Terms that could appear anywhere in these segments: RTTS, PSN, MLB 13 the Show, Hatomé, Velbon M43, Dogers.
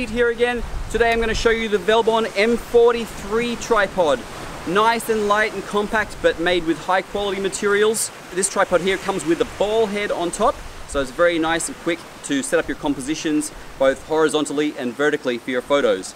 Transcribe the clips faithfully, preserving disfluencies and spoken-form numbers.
Reed here again. Today I'm going to show you the Velbon M forty-three tripod. Nice and light and compact, but made with high quality materials. This tripod here comes with a ball head on top, so it's very nice and quick to set up your compositions both horizontally and vertically for your photos.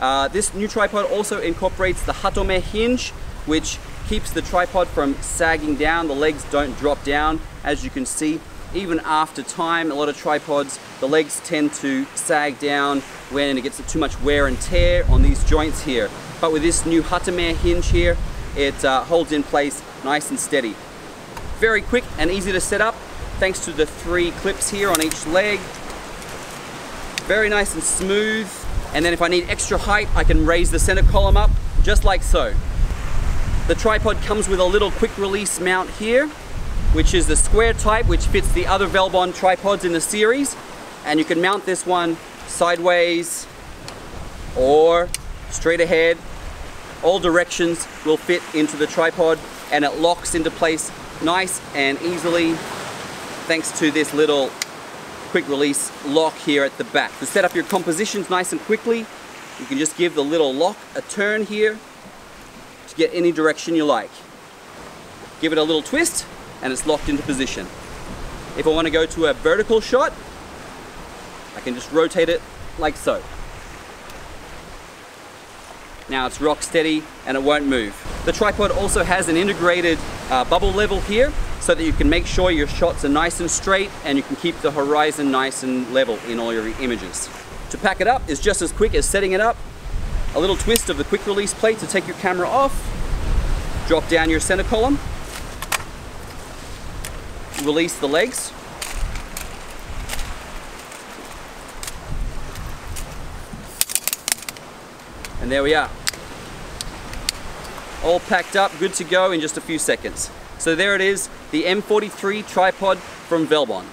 Uh, this new tripod also incorporates the Hatomé hinge, which keeps the tripod from sagging down. The legs don't drop down, as you can see. Even after time, a lot of tripods, the legs tend to sag down when it gets too much wear and tear on these joints here. But with this new Hatomé hinge here, it uh, holds in place nice and steady. Very quick and easy to set up, thanks to the three clips here on each leg. Very nice and smooth. And then if I need extra height, I can raise the center column up, just like so. The tripod comes with a little quick release mount here, which is the square type, which fits the other Velbon tripods in the series. And you can mount this one sideways or straight ahead. All directions will fit into the tripod, and it locks into place nice and easily thanks to this little quick release lock here at the back. To set up your compositions nice and quickly, you can just give the little lock a turn here to get any direction you like. Give it a little twist, and it's locked into position. If I want to go to a vertical shot, I can just rotate it like so. Now it's rock steady and it won't move. The tripod also has an integrated uh, bubble level here, so that you can make sure your shots are nice and straight and you can keep the horizon nice and level in all your images. To pack it up is just as quick as setting it up. A little twist of the quick release plate to take your camera off. Drop down your center column. Release the legs. And there we are. All packed up, good to go in just a few seconds. So there it is, the M forty-three tripod from Velbon.